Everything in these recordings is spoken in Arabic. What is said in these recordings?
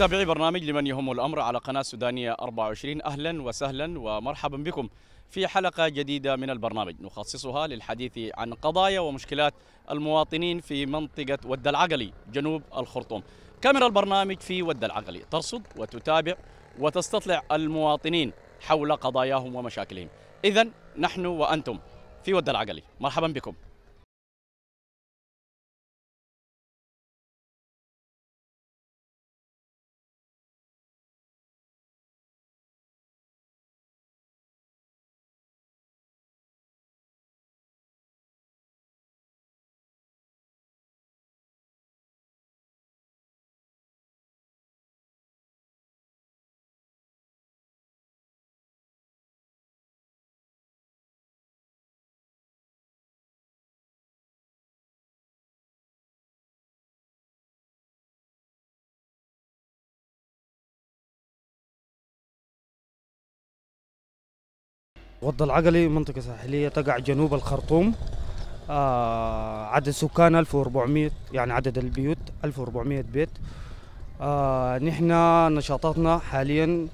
متابعي برنامج لمن يهم الأمر على قناة سودانية 24، أهلا وسهلا ومرحبا بكم في حلقة جديدة من البرنامج نخصصها للحديث عن قضايا ومشكلات المواطنين في منطقة ود العقلي جنوب الخرطوم. كاميرا البرنامج في ود العقلي ترصد وتتابع وتستطلع المواطنين حول قضاياهم ومشاكلهم. إذن نحن وأنتم في ود العقلي، مرحبا بكم. ود العقلي منطقة ساحلية تقع جنوب الخرطوم، عدد سكان 1400، يعني عدد البيوت 1400 بيت. نحن نشاطاتنا حاليا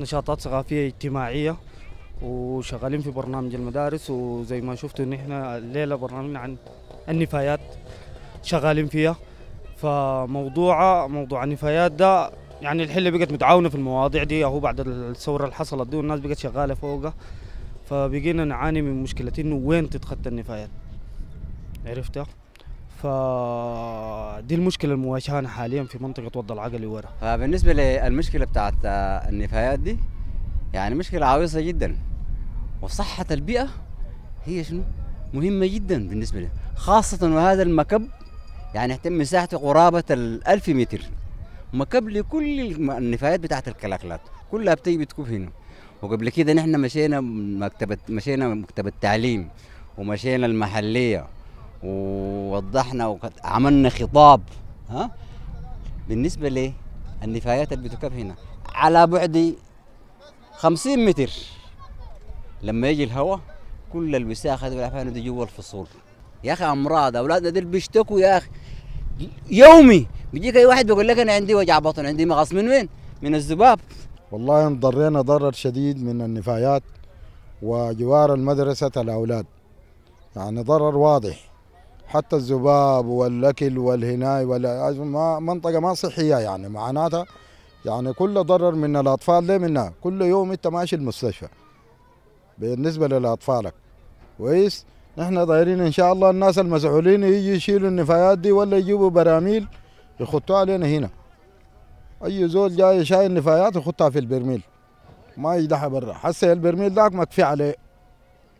نشاطات ثقافية اجتماعية، وشغالين في برنامج المدارس، وزي ما شفتوا نحن الليلة برنامجنا عن النفايات شغالين فيها. فموضوع النفايات ده يعني الحلة بقت متعاونة في المواضيع دي، هو بعد الثورة اللي حصلت دي الناس بقت شغالة فوقها، فبقينا نعاني من مشكلة انه وين تتخطى النفايات، عرفتها؟ فدي المشكلة المواجهانة حاليا في منطقة ود العقلي ورا. فبالنسبة للمشكلة بتاعت النفايات دي يعني مشكلة عويصة جدا، وصحة البيئة هي شنو؟ مهمة جدا بالنسبة لي، خاصة وهذا المكب يعني يهتم مساحته قرابة 1000 متر، مكب لكل النفايات بتاعت الكلاكلات كلها بتيجي بتكب هنا. وقبل كده نحن مشينا مكتبة تعليم، ومشينا المحلية، ووضحنا وعملنا خطاب ها بالنسبة للنفايات اللي بتركب هنا على بعد 50 متر. لما يجي الهواء كل الوساخة دي والعفانة دي جوا الفصول، يا أخي أمراض أولادنا دول بيشتكوا يا أخي يومي. بيجيك أي واحد بيقول لك أنا عندي وجع بطن، عندي مغص. من وين؟ من الذباب. والله انضرينا ضرر شديد من النفايات وجوار المدرسة الأولاد، يعني ضرر واضح، حتى الذباب والأكل والهناي منطقة ما صحية، يعني معناتها يعني كل ضرر من الأطفال ليه منها. كل يوم أنت ماشي المستشفى بالنسبة لأطفالك كويس. نحن ضايرين إن شاء الله الناس المسؤولين يجي يشيلوا النفايات دي، ولا يجيبوا براميل يخطوها علينا هنا. اي زول جاي شايل نفايات يخطها في البرميل، ما يدحها برا. حسي البرميل ذاك مكفي عليه،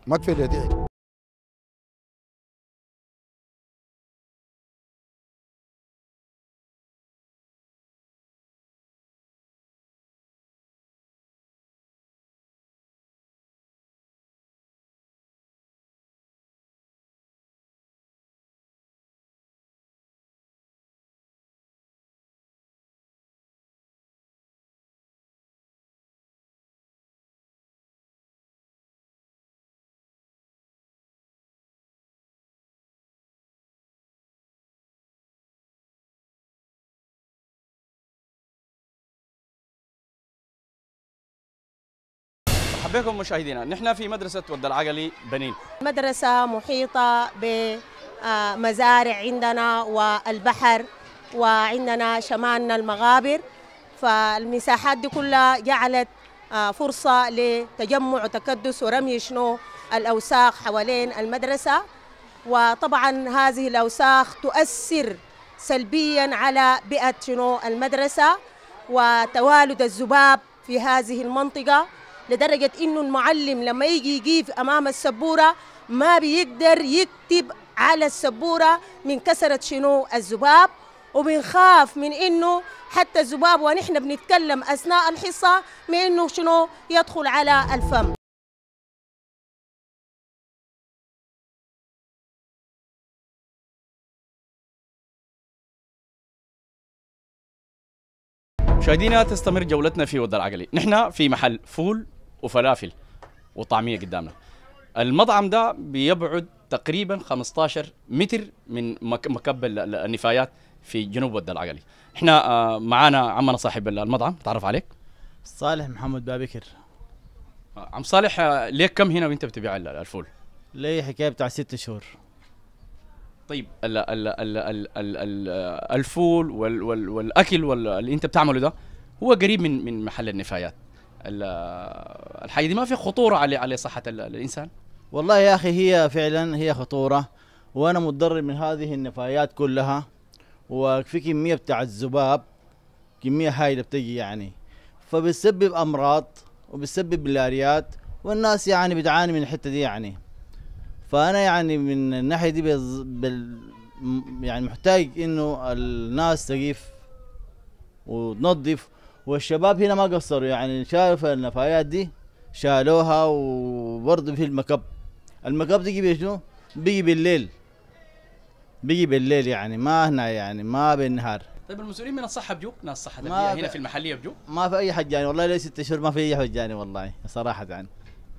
مكفي اليدين. بكم مشاهدينا، نحن في مدرسة ود العقلي بنين، مدرسة محيطة بمزارع عندنا والبحر، وعندنا شمالنا المغابر، فالمساحات دي كلها جعلت فرصة لتجمع وتكدس ورمي شنو الأوساخ حوالين المدرسة. وطبعا هذه الأوساخ تؤثر سلبيا على بيئة شنو المدرسة، وتوالد الذباب في هذه المنطقة، لدرجة إنه المعلم لما يجي يقيف أمام السبورة ما بيقدر يكتب على السبورة من كسرة شنو الذباب. وبنخاف من إنه حتى الذباب ونحن بنتكلم أثناء الحصة من إنه شنو يدخل على الفم. مشاهدينا، تستمر جولتنا في ود العقلي. نحن في محل فول وفلافل وطعمية قدامنا. المطعم ده بيبعد تقريبا 15 متر من مكب النفايات في جنوب ود العقلي. احنا معانا عمنا صاحب المطعم، تعرف عليك. صالح محمد بابكر. عم صالح، ليك كم هنا وانت بتبيع الفول؟ ليه حكايه بتاع 6 شهور. طيب ال ال ال ال ال الفول والاكل اللي انت بتعمله ده هو قريب من محل النفايات. الحاجه دي ما فيها خطوره على صحه الانسان؟ والله يا اخي هي فعلا هي خطوره، وانا متضرر من هذه النفايات كلها، وفي كميه بتاع الذباب كميه هائله بتجي يعني، فبتسبب امراض وبتسبب بلاريات، والناس يعني بتعاني من الحته دي يعني. فانا يعني من الناحيه دي يعني محتاج انه الناس تقيف وتنظف، والشباب هنا ما قصروا يعني، شايف النفايات دي شالوها. وبرضه في المكب تيجي بشنو؟ بيجي بالليل، يعني ما هنا يعني ما بالنهار. طيب المسؤولين من الصحه بجوك؟ ناس صحه البيئه هنا في المحليه بجوك؟ ما في اي حد يعني والله، ليه 6 شهور ما في اي حد يعني والله صراحه يعني.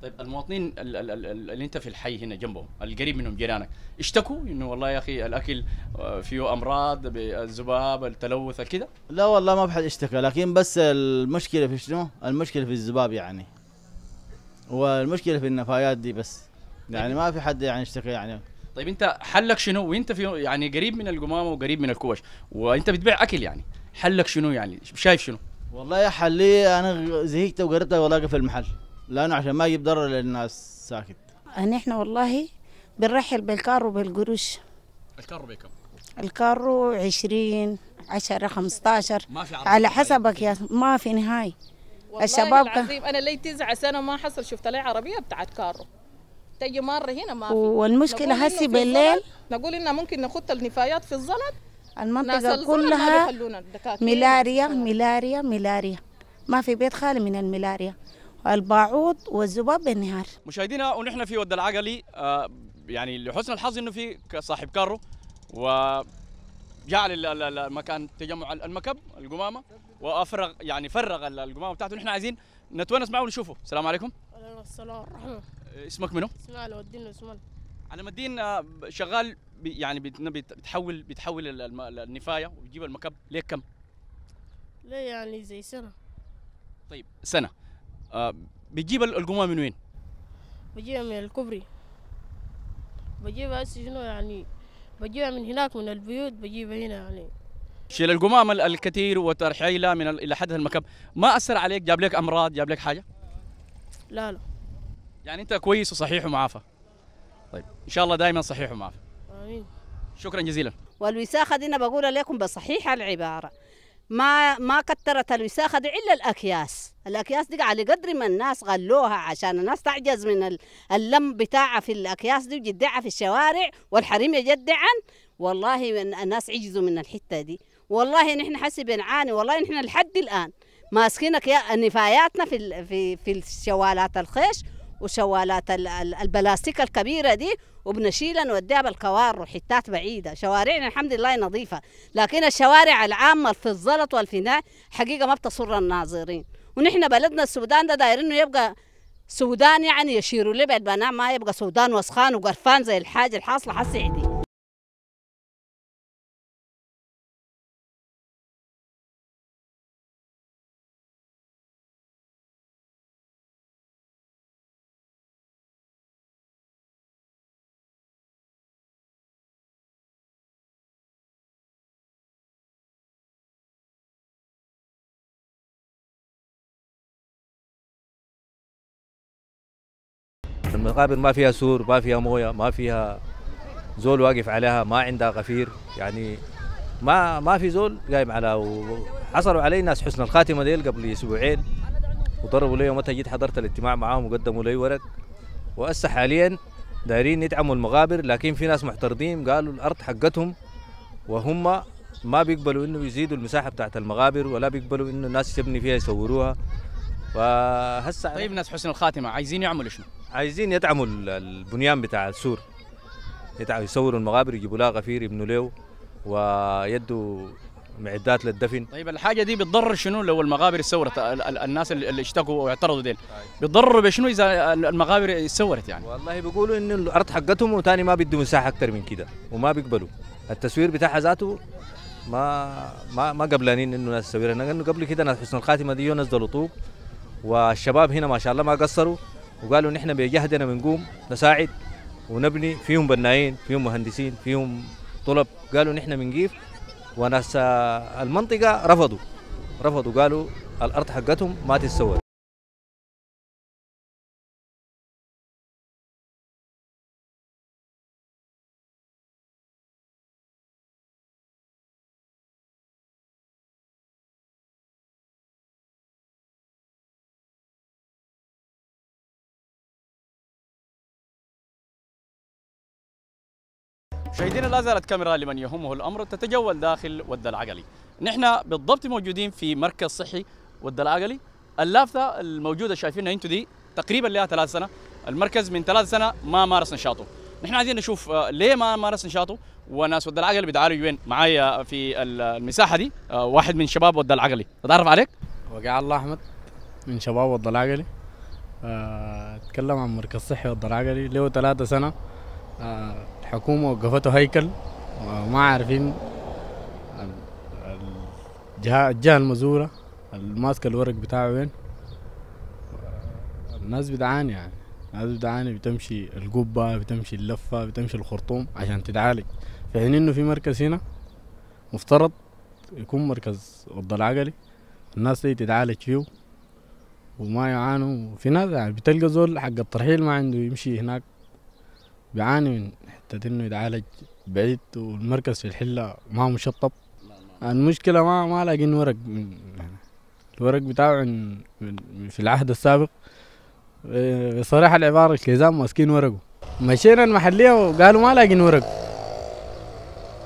طيب المواطنين اللي انت في الحي هنا جنبهم، القريب منهم، جيرانك، اشتكوا انه والله يا اخي الاكل فيه امراض بالذباب التلوث كده؟ لا والله ما في حد اشتكى، لكن بس المشكله في شنو؟ المشكله في الذباب يعني، والمشكله في النفايات دي بس يعني. ما في حد يعني اشتكى يعني. طيب انت حلك شنو وانت في يعني قريب من القمامه وقريب من الكوش وانت بتبيع اكل يعني، حلك شنو يعني، شايف شنو؟ والله يا حلي انا زهقت وقررت الاقي في المحل، لانه عشان ما يجيب ضرر للناس ساكت. نحن والله بنرحل بالكارو بالقروش. الكارو بكم؟ الكارو 20 10 15 على حسبك يا، ما في نهاية. الشباب العظيم انا لي 9 سنة ما حصل شفت لي عربية بتاعت كارو تجي مرة هنا، ما في. والمشكلة هسي بالليل نقول إنه ممكن نخط النفايات في الظلمة، المنطقة كلها ملاريا ملاريا ملاريا، ما في بيت خالي من الملاريا، الباعوض والذباب بالنهار. مشاهدينا ونحن في ود العقلي، يعني لحسن الحظ انه في صاحب كارو وجعل المكان تجمع المكب القمامه، وافرغ يعني فرغ القمامه بتاعته. نحن عايزين نتونس معه ونشوفه. السلام عليكم. وعليكم السلام ورحمه الله. اسمك منو؟ اسمي علم الدين. علم الدين شغال يعني بتحول النفايه وبتجيب المكب. ليه كم؟ ليه يعني زي سنه. طيب سنه. بتجيب القمامة من وين؟ بجيبها من الكوبري، بجيبها هسه شنو يعني، بجيبها من هناك من البيوت، بجيبها هنا يعني. شيل القمامة الكثير وترحيلها من الى حدها المكب، ما اثر عليك؟ جاب لك امراض؟ جاب لك حاجة؟ لا لا يعني انت كويس وصحيح ومعافى. طيب ان شاء الله دائما صحيح ومعافى. امين. شكرا جزيلا. والوساخة دي انا بقول لكم بصحيح العبارة، ما كترت الوساخه دي الا الاكياس دي على قدر ما الناس غلوها عشان الناس تعجز من اللم بتاعها في الاكياس دي وجدعها في الشوارع والحريم يجدعن. والله الناس عجزوا من الحته دي، والله نحن حسي بنعاني، والله نحن لحد الان ماسكين نفاياتنا في في في الشوالات الخيش وشوالات البلاستيك الكبيره دي، وبنشيلها نوديها بالكوار وحتات بعيده. شوارعنا الحمد لله نظيفه، لكن الشوارع العامه في الزلط والفناء حقيقه ما بتسر الناظرين. ونحن بلدنا السودان ده داير انه يبقى سودان يعني يشيروا له بالبناء، ما يبقى سودان وسخان وقرفان زي الحاجه الحاصله حسي عندي. المقابر ما فيها سور، ما فيها مويه، ما فيها زول واقف عليها، ما عندها غفير يعني، ما في زول قايم عليها. وحصلوا علي ناس حسن الخاتمه ديل قبل اسبوعين وضربوا لي، ومتى جيت حضرت الاجتماع معاهم وقدموا لي ورق. وهسه حاليا دايرين يدعموا المقابر، لكن في ناس محترضين قالوا الارض حقتهم، وهم ما بيقبلوا انه يزيدوا المساحه بتاعت المقابر، ولا بيقبلوا انه الناس تبني فيها يصوروها. فهسه طيب ناس حسن الخاتمه عايزين يعملوا شنو؟ عايزين يدعموا البنيان بتاع السور، يصوروا المقابر، يجيبوا لها غفير، يبنوا له، ويدوا معدات للدفن. طيب الحاجه دي بتضر شنو لو المقابر اتسورت؟ الناس اللي اشتكوا واعترضوا ديل بتضروا بشنو اذا المقابر اتسورت يعني؟ والله بيقولوا انه الارض حقتهم، وثاني ما بده مساحه اكثر من كده، وما بيقبلوا التسوير بتاعها ذاته ما قبلانين انه ناس تسوي لنا، لانه قبل كده ناس حسن الخاتمه دي ناس دلوا طوب، والشباب هنا ما شاء الله ما قصروا وقالوا نحن بجهدنا بنقوم نساعد ونبني. فيهم بنايين، فيهم مهندسين، فيهم طلب، قالوا نحن بنجيب. وناس المنطقه رفضوا قالوا الارض حقتهم ما تتسوى. مشاهدينا، لا زالت كاميرا لمن يهمه الامر تتجول داخل ود العقلي. نحن بالضبط موجودين في مركز صحي ود العقلي. اللافته الموجوده شايفينها انتم دي تقريبا لها 3 سنين، المركز من 3 سنين ما مارس نشاطه. نحن عايزين نشوف ليه ما مارس نشاطه وناس ود العقلي بيتعالجوا وين. معايا في المساحه دي واحد من شباب ود العقلي، اتعرف عليك؟ وقع الله احمد من شباب ود العقلي. اتكلم عن مركز صحي ود العقلي له 3 سنين. الحكومة وقفته هيكل وما عارفين الجهة المزورة الماسكة الورق بتاعه وين. الناس بتعاني، يعني الناس بتعاني، بتمشي القبة، بتمشي اللفة، بتمشي الخرطوم عشان تتعالج، في حين انه في مركز هنا مفترض يكون مركز ود العقلي الناس دي تتعالج فيه وما يعانوا. في ناس يعني بتلقى زول حق الترحيل ما عنده، يمشي هناك بيعاني من حتى انه يتعالج بعيد، والمركز في الحله ما مشطب. المشكله ما لاقين ورق، الورق بتاعه في العهد السابق. بصراحه العباره الكيزان ماسكين ورقه. مشينا المحليه وقالوا ما لاقين ورق،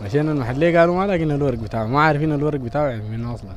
مشينا المحليه قالوا ما لاقين الورق بتاعه، ما عارفين الورق بتاعه يعني من اصلا.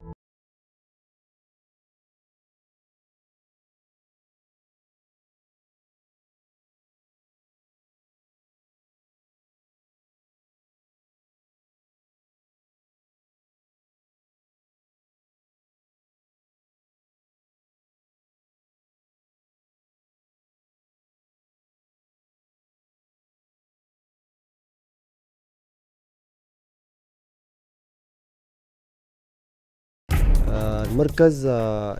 المركز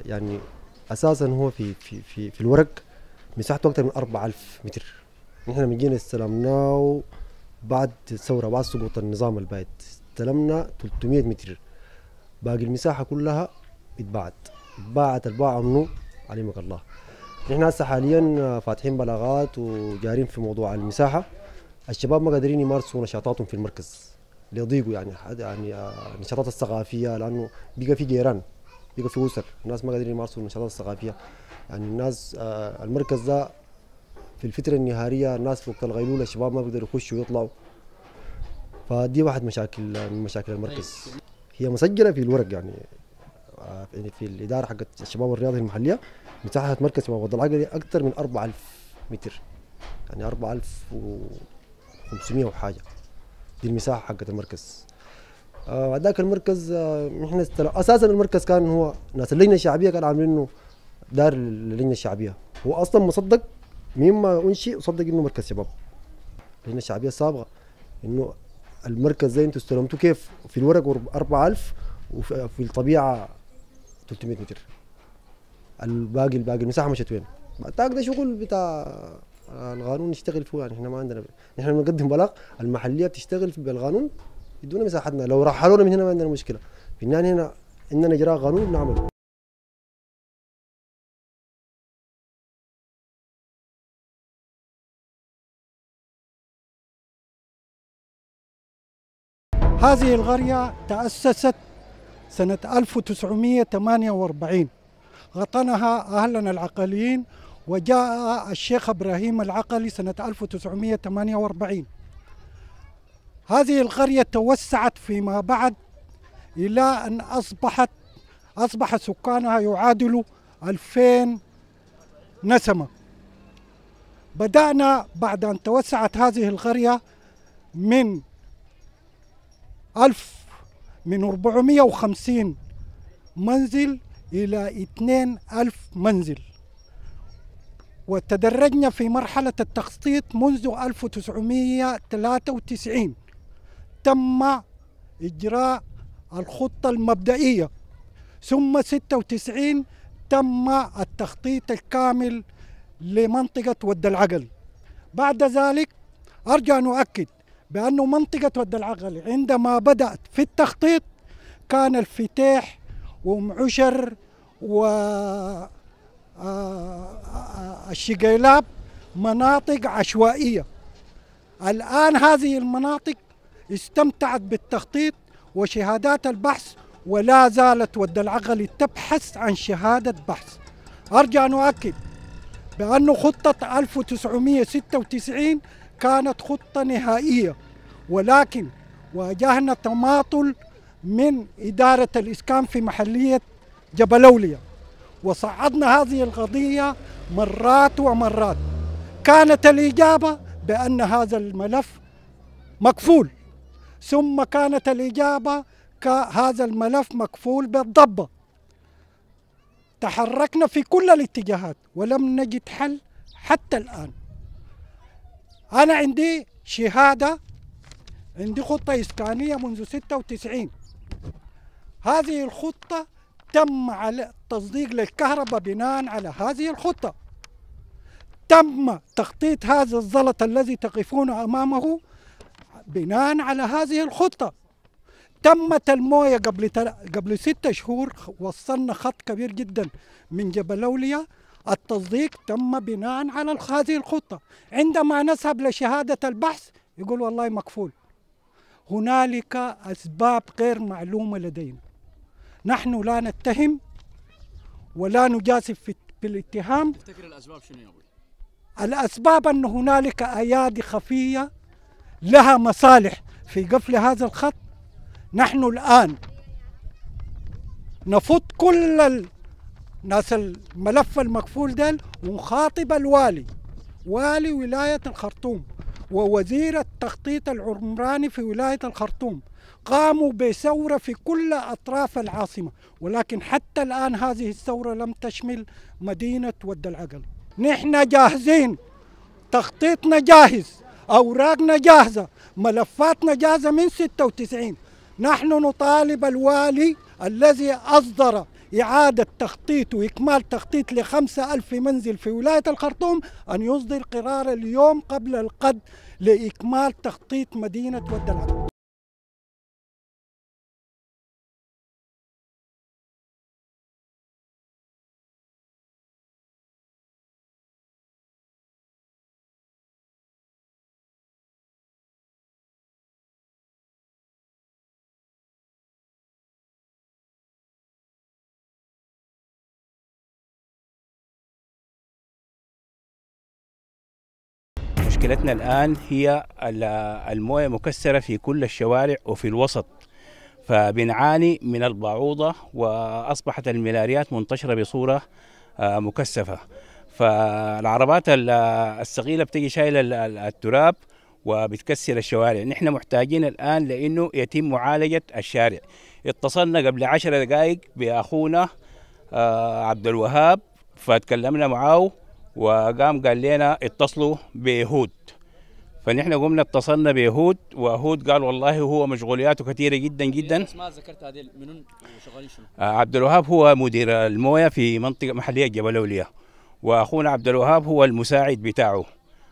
يعني اساسا هو في في في في الورق مساحته اكثر من 4000 متر. نحن من جينا استلمناه بعد الثوره، بعد سقوط النظام البائد استلمنا 300 متر، باقي المساحه كلها اتباعت الباعه منه علمك الله. نحن هسه حاليا فاتحين بلاغات وجارين في موضوع المساحه. الشباب ما قادرين يمارسوا نشاطاتهم في المركز ليضيقوا يعني النشاطات الثقافيه، لانه بقى في جيران، بيقى في أسر، الناس ما قادرين يمارسوا النشاطات الثقافيه. يعني الناس المركز ده في الفتره النهاريه الناس في وقت الغيلوله الشباب ما بيقدروا يخشوا ويطلعوا، فدي واحد من مشاكل المركز. هي مسجله في الورق يعني في الاداره حقت الشباب والرياضه المحليه. مساحه مركز شباب ود العقلي اكثر من 4000 متر، يعني 4500 وحاجه، دي المساحه حقت المركز. هذاك المركز نحن اساسا المركز كان هو ناس اللجنه الشعبيه كانوا عاملينه دار للجنه الشعبيه. هو اصلا مصدق مما انشئ، صدق انه مركز شباب. اللجنه الشعبيه السابقه انه المركز زي انتم استلمتوه كيف في الورق 4000 وفي الطبيعه 300 متر، الباقي المساحه مشت وين؟ بعتاك ده شغل بتاع القانون يشتغل فيه، يعني احنا ما عندنا. نحن بنقدم بلاغ، المحليه بتشتغل بالقانون يدونا مساحتنا، لو رحلونا من هنا ما عندنا مشكله، في النهايه هنا عندنا اجراء قانون بنعمله. هذه القريه تاسست سنه 1948، غطنها اهلنا العقليين، وجاء الشيخ ابراهيم العقلي سنه 1948. هذه القرية توسعت فيما بعد إلى أن أصبح سكانها يعادل 2000 نسمة. بدأنا بعد أن توسعت هذه القرية من 450 منزل إلى 2000 منزل، وتدرجنا في مرحلة التخطيط منذ 1993. تم إجراء الخطة المبدئية، ثم 96 تم التخطيط الكامل لمنطقة ود العقلي. بعد ذلك أرجع نؤكد بأنه منطقة ود العقلي عندما بدأت في التخطيط كان الفتيح ومعشر والشقيلاب مناطق عشوائية. الآن هذه المناطق استمتعت بالتخطيط وشهادات البحث، ولا زالت ود العقلي تبحث عن شهادة بحث. أرجع نؤكد بأن خطة 1996 كانت خطة نهائية، ولكن واجهنا تماطل من إدارة الإسكان في محلية جبل أوليا، وصعدنا هذه القضية مرات ومرات. كانت الإجابة بأن هذا الملف مقفول، ثم كانت الإجابة هذا الملف مقفول بالضبة. تحركنا في كل الاتجاهات ولم نجد حل حتى الآن. أنا عندي شهادة، عندي خطة إسكانية منذ 96. هذه الخطة تم على تصديق للكهرباء بناء على هذه الخطة. تم تخطيط هذا الزلط الذي تقفون أمامه بناء على هذه الخطة. تمت الموية قبل 6 شهور، وصلنا خط كبير جدا من جبل أوليا. التصديق تم بناء على هذه الخطة. عندما نذهب لشهادة البحث يقول والله مكفول. هنالك أسباب غير معلومة لدينا. نحن لا نتهم ولا نجاسف في الاتهام. تفتكر الأسباب شنو يا أبوي؟ الأسباب أن هنالك أيادي خفية لها مصالح في قفل هذا الخط. نحن الآن نفض كل الناس الملف المقفول ديل، ونخاطب الوالي، والي ولاية الخرطوم ووزير التخطيط العمراني في ولاية الخرطوم. قاموا بثورة في كل أطراف العاصمة، ولكن حتى الآن هذه الثورة لم تشمل مدينة ود العقلي. نحن جاهزين، تخطيطنا جاهز، أوراقنا جاهزة، ملفاتنا جاهزة من 96. نحن نطالب الوالي الذي أصدر إعادة تخطيط وإكمال تخطيط ل5000 منزل في ولاية الخرطوم أن يصدر قرار اليوم قبل القد لإكمال تخطيط مدينة ود العقلي. مشكلتنا الآن هي المويه مكسرة في كل الشوارع وفي الوسط، فبنعاني من البعوضة، وأصبحت الملاريات منتشرة بصورة مكثفة. فالعربات الثقيلة بتجي شايلة التراب وبتكسر الشوارع. نحن محتاجين الآن لأنه يتم معالجة الشارع. اتصلنا قبل 10 دقائق بأخونا عبد الوهاب، فتكلمنا معاه وقام قال لنا اتصلوا بهود. فنحن قمنا اتصلنا بهود، وهود قال والله هو مشغولياته كثيره جدا جدا. ما ذكرت هذه منو شغالين شنو؟ عبد الوهاب هو مدير المويه في منطقه محليه جبل أوليا، واخونا عبد الوهاب هو المساعد بتاعه.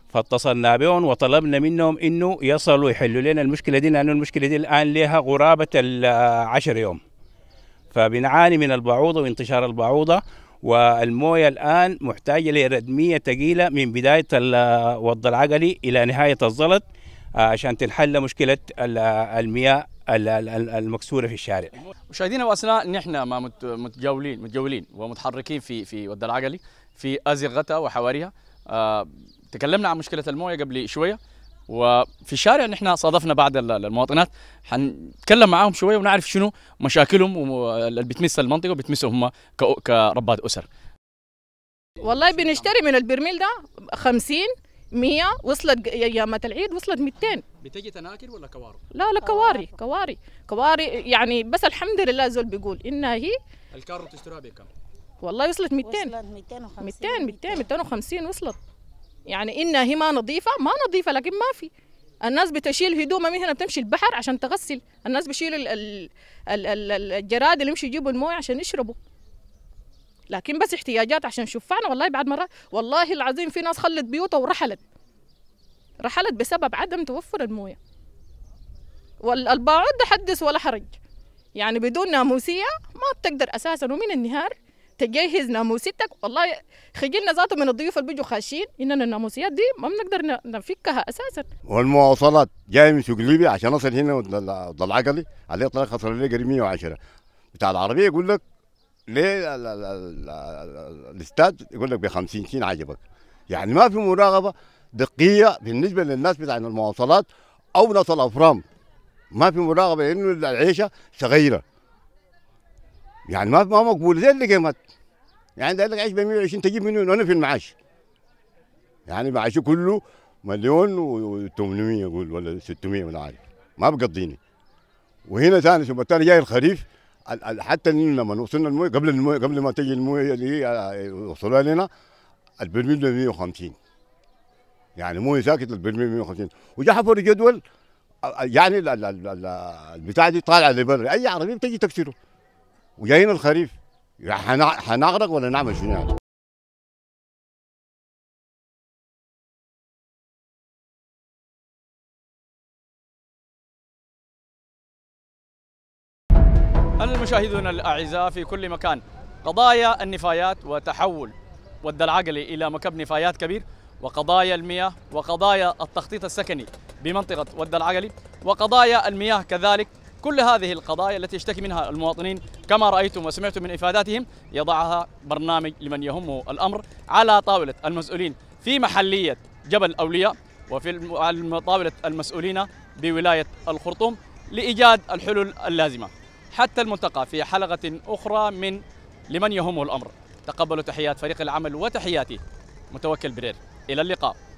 فاتصلنا بهم وطلبنا منهم انه يصلوا يحلوا لنا المشكله دي، لانه المشكله دي الان لها قرابه 10 يوم. فبنعاني من البعوضه وانتشار البعوضه، والمويه الان محتاجه لردميه ثقيله من بدايه ود العقلي الى نهايه الزلط عشان تنحل مشكله المياه المكسوره في الشارع. مشاهدينا، واثناء نحن ما متجولين ومتحركين في ود العقلي في ازقتها وحواريها، تكلمنا عن مشكله المويه قبل شويه، وفي الشارع نحن صادفنا بعض المواطنات. حنتكلم معاهم شويه ونعرف شنو مشاكلهم اللي بتمس المنطقه وبتمسوا هم كربات اسر. والله بنشتري من البرميل ده 50 100، وصلت ايامات العيد وصلت 200. بتجي تناكر ولا كواري؟ لا لا، كواري كواري كواري يعني. بس الحمد لله زول بيقول انها هي الكارو تشتريها بكم؟ والله وصلت 200 250 وصلت. يعني إنها هي ما نظيفة لكن ما في الناس بتشيل هدومها من هنا بتمشي البحر عشان تغسل، الناس بيشيلوا الجراد اللي يمشي يجيبوا المويه عشان يشربوا. لكن بس احتياجات عشان شفعنا والله. بعد مرة والله العظيم في ناس خلت بيوتها ورحلت، رحلت بسبب عدم توفر المويه. والباعود ده حدث ولا حرج، يعني بدون ناموسيه ما بتقدر اساسا. ومن النهار تجهز ناموسيتك، والله خجلنا ذاته من الضيوف اللي بيجوا خاشين، اننا الناموسيات دي ما بنقدر نفكها اساسا. والمواصلات جاي من سوق ليبيا عشان اصل هنا ود العقلي عليه طريق خصر لي قريب 110. بتاع العربيه يقول لك ليه الاستاد يقول لك ب 50 شين عجبك، يعني ما في مراقبه دقيقه بالنسبه للناس بتاع المواصلات او ناس الافرام، ما في مراقبه انه العيشه صغيره، يعني ما مقبول زي اللي قيمت. يعني قال لك عيش ب 120 تجيب منه انا في المعاش، يعني معاشي كله مليون و800 اقول ولا 600 ولا عارف، ما بقضيني. وهنا ثاني ثم الثاني جاي الخريف، حتى لما وصلنا المويه قبل ما تجي المويه اللي هي وصلها لنا البرميل ب 150، يعني مويه ساكت البرميل 150. وجا حفر جدول يعني البتاع دي طالعه لبر، اي عربيه بتجي تكسره. وجايين الخريف حنغرق ولا نعمل شنو يعني؟ المشاهدون الأعزاء في كل مكان، قضايا النفايات وتحول ود العقلي إلى مكب نفايات كبير، وقضايا المياه وقضايا التخطيط السكني بمنطقة ود العقلي وقضايا المياه كذلك، كل هذه القضايا التي يشتكي منها المواطنين كما رأيتم وسمعتم من إفاداتهم يضعها برنامج لمن يهمه الأمر على طاولة المسؤولين في محلية جبل أوليا وفي طاولة المسؤولين بولاية الخرطوم لإيجاد الحلول اللازمة. حتى الملتقى في حلقة أخرى من لمن يهمه الأمر. تقبلوا تحيات فريق العمل وتحياتي متوكل برير، إلى اللقاء.